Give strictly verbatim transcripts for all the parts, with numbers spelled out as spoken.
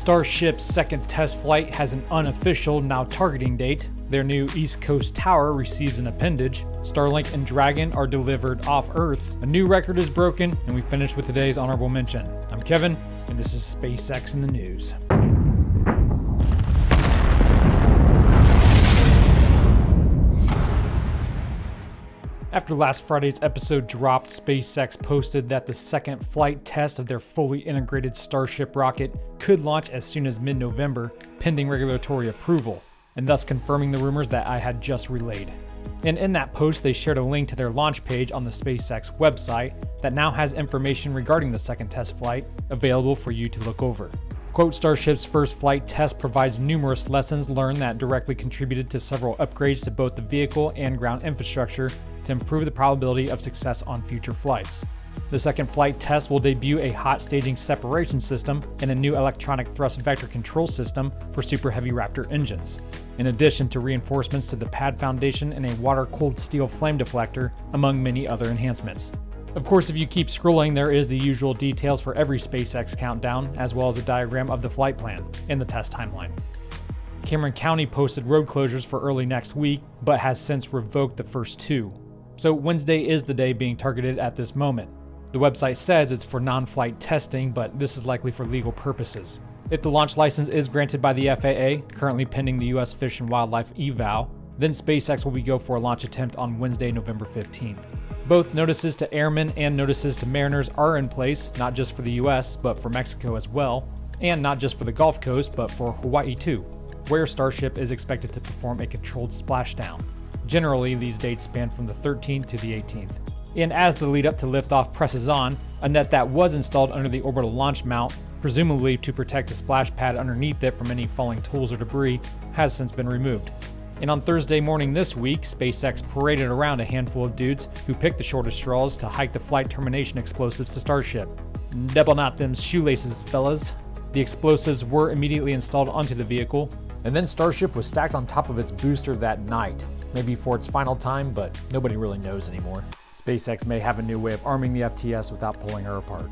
Starship's second test flight has an unofficial now targeting date. Their new East Coast tower receives an appendage. Starlink and Dragon are delivered off Earth. A new record is broken, and we finish with today's honorable mention. I'm Kevin, and this is SpaceX in the News. After last Friday's episode dropped, SpaceX posted that the second flight test of their fully integrated Starship rocket could launch as soon as mid-November, pending regulatory approval, and thus confirming the rumors that I had just relayed. And in that post, they shared a link to their launch page on the SpaceX website that now has information regarding the second test flight available for you to look over. Quote, Starship's first flight test provides numerous lessons learned that directly contributed to several upgrades to both the vehicle and ground infrastructure to improve the probability of success on future flights. The second flight test will debut a hot staging separation system and a new electronic thrust vector control system for Super Heavy Raptor engines, in addition to reinforcements to the pad foundation and a water-cooled steel flame deflector, among many other enhancements. Of course, if you keep scrolling, there is the usual details for every SpaceX countdown, as well as a diagram of the flight plan and the test timeline. Cameron County posted road closures for early next week, but has since revoked the first two. So Wednesday is the day being targeted at this moment. The website says it's for non-flight testing, but this is likely for legal purposes. If the launch license is granted by the F A A, currently pending the U S Fish and Wildlife eval, then SpaceX will be go for a launch attempt on Wednesday, November fifteenth. Both notices to airmen and notices to mariners are in place, not just for the U S, but for Mexico as well, and not just for the Gulf Coast, but for Hawaii too, where Starship is expected to perform a controlled splashdown. Generally, these dates span from the thirteenth to the eighteenth. And as the lead up to liftoff presses on, a net that was installed under the orbital launch mount, presumably to protect the splash pad underneath it from any falling tools or debris, has since been removed. And on Thursday morning this week, SpaceX paraded around a handful of dudes who picked the shortest straws to hike the flight termination explosives to Starship. Double knot them shoelaces, fellas. The explosives were immediately installed onto the vehicle, and then Starship was stacked on top of its booster that night, maybe for its final time, but nobody really knows anymore. SpaceX may have a new way of arming the F T S without pulling her apart.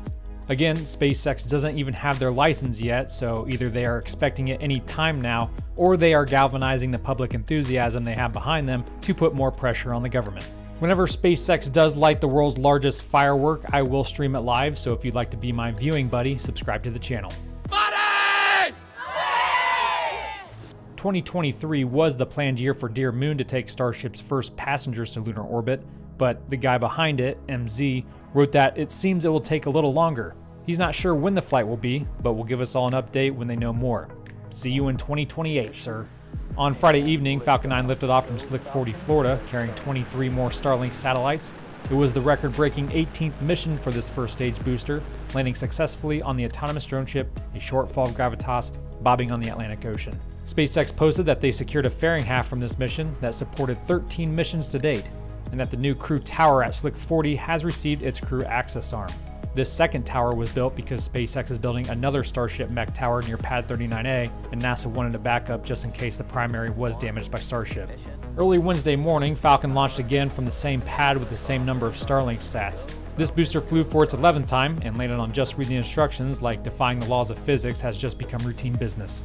Again, SpaceX doesn't even have their license yet, so either they are expecting it any time now, or they are galvanizing the public enthusiasm they have behind them to put more pressure on the government. Whenever SpaceX does light the world's largest firework, I will stream it live, so if you'd like to be my viewing buddy, subscribe to the channel. twenty twenty-three was the planned year for Dear Moon to take Starship's first passengers to lunar orbit, but the guy behind it, M Z, wrote that it seems it will take a little longer. He's not sure when the flight will be, but will give us all an update when they know more. See you in twenty twenty-eight, sir. On Friday evening, Falcon nine lifted off from S L C forty, Florida, carrying twenty-three more Starlink satellites. It was the record-breaking eighteenth mission for this first-stage booster, landing successfully on the autonomous drone ship, a short fall of gravitas, bobbing on the Atlantic Ocean. SpaceX posted that they secured a fairing half from this mission that supported thirteen missions to date, and that the new crew tower at S L C forty has received its crew access arm. This second tower was built because SpaceX is building another Starship mech tower near Pad thirty-nine A, and NASA wanted a backup just in case the primary was damaged by Starship. Early Wednesday morning, Falcon launched again from the same pad with the same number of Starlink sats. This booster flew for its eleventh time and landed on just reading the instructions, like defying the laws of physics has just become routine business.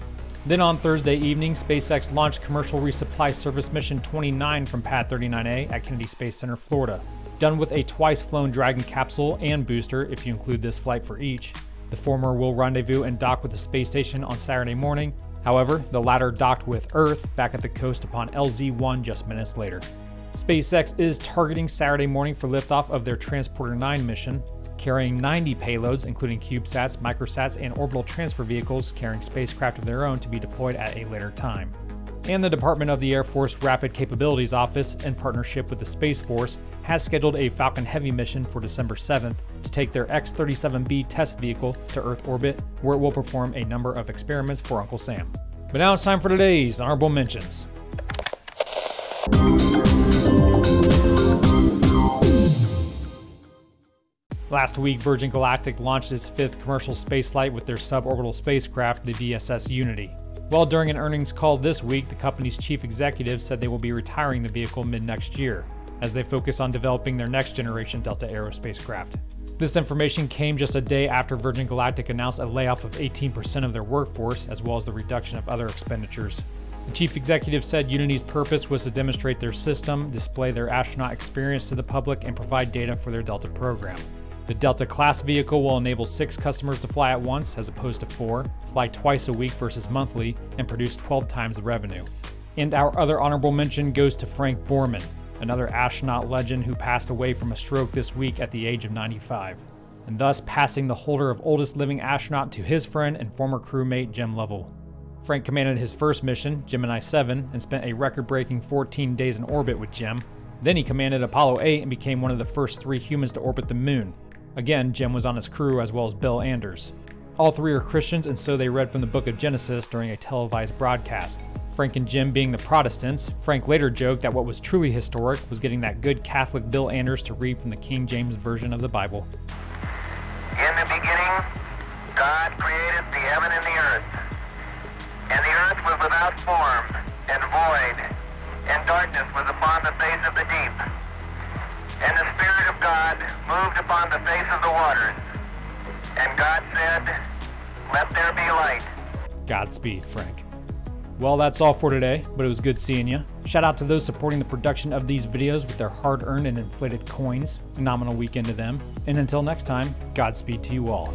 Then on Thursday evening, SpaceX launched Commercial Resupply Service Mission twenty-nine from Pad thirty-nine A at Kennedy Space Center, Florida, done with a twice-flown Dragon capsule and booster if you include this flight for each. The former will rendezvous and dock with the space station on Saturday morning. However, the latter docked with Earth back at the coast upon L Z one just minutes later. SpaceX is targeting Saturday morning for liftoff of their Transporter nine mission, carrying ninety payloads, including CubeSats, microsats, and orbital transfer vehicles carrying spacecraft of their own to be deployed at a later time. And the Department of the Air Force Rapid Capabilities Office, in partnership with the Space Force, has scheduled a Falcon Heavy mission for December seventh to take their X thirty-seven B test vehicle to Earth orbit, where it will perform a number of experiments for Uncle Sam. But now it's time for today's honorable mentions. Last week, Virgin Galactic launched its fifth commercial spaceflight with their suborbital spacecraft, the V S S Unity. Well, during an earnings call this week, the company's chief executive said they will be retiring the vehicle mid-next year, as they focus on developing their next-generation Delta Aerospacecraft. This information came just a day after Virgin Galactic announced a layoff of eighteen percent of their workforce, as well as the reduction of other expenditures. The chief executive said Unity's purpose was to demonstrate their system, display their astronaut experience to the public, and provide data for their Delta program. The Delta class vehicle will enable six customers to fly at once, as opposed to four, fly twice a week versus monthly, and produce twelve times the revenue. And our other honorable mention goes to Frank Borman, another astronaut legend who passed away from a stroke this week at the age of ninety-five, and thus passing the holder of oldest living astronaut to his friend and former crewmate Jim Lovell. Frank commanded his first mission, Gemini seven, and spent a record-breaking fourteen days in orbit with Jim. Then he commanded Apollo eight and became one of the first three humans to orbit the moon. Again, Jim was on his crew, as well as Bill Anders. All three are Christians, and so they read from the book of Genesis during a televised broadcast. Frank and Jim being the Protestants, Frank later joked that what was truly historic was getting that good Catholic Bill Anders to read from the King James Version of the Bible. In the beginning, God created the heaven and the earth. And the earth was without form, and void, and darkness was upon the face of the deep. And the Spirit of God moved upon the face of the waters. And God said, "Let there be light." Godspeed, Frank. Well, that's all for today, but it was good seeing you. Shout out to those supporting the production of these videos with their hard-earned and inflated coins. Phenomenal weekend to them. And until next time, Godspeed to you all.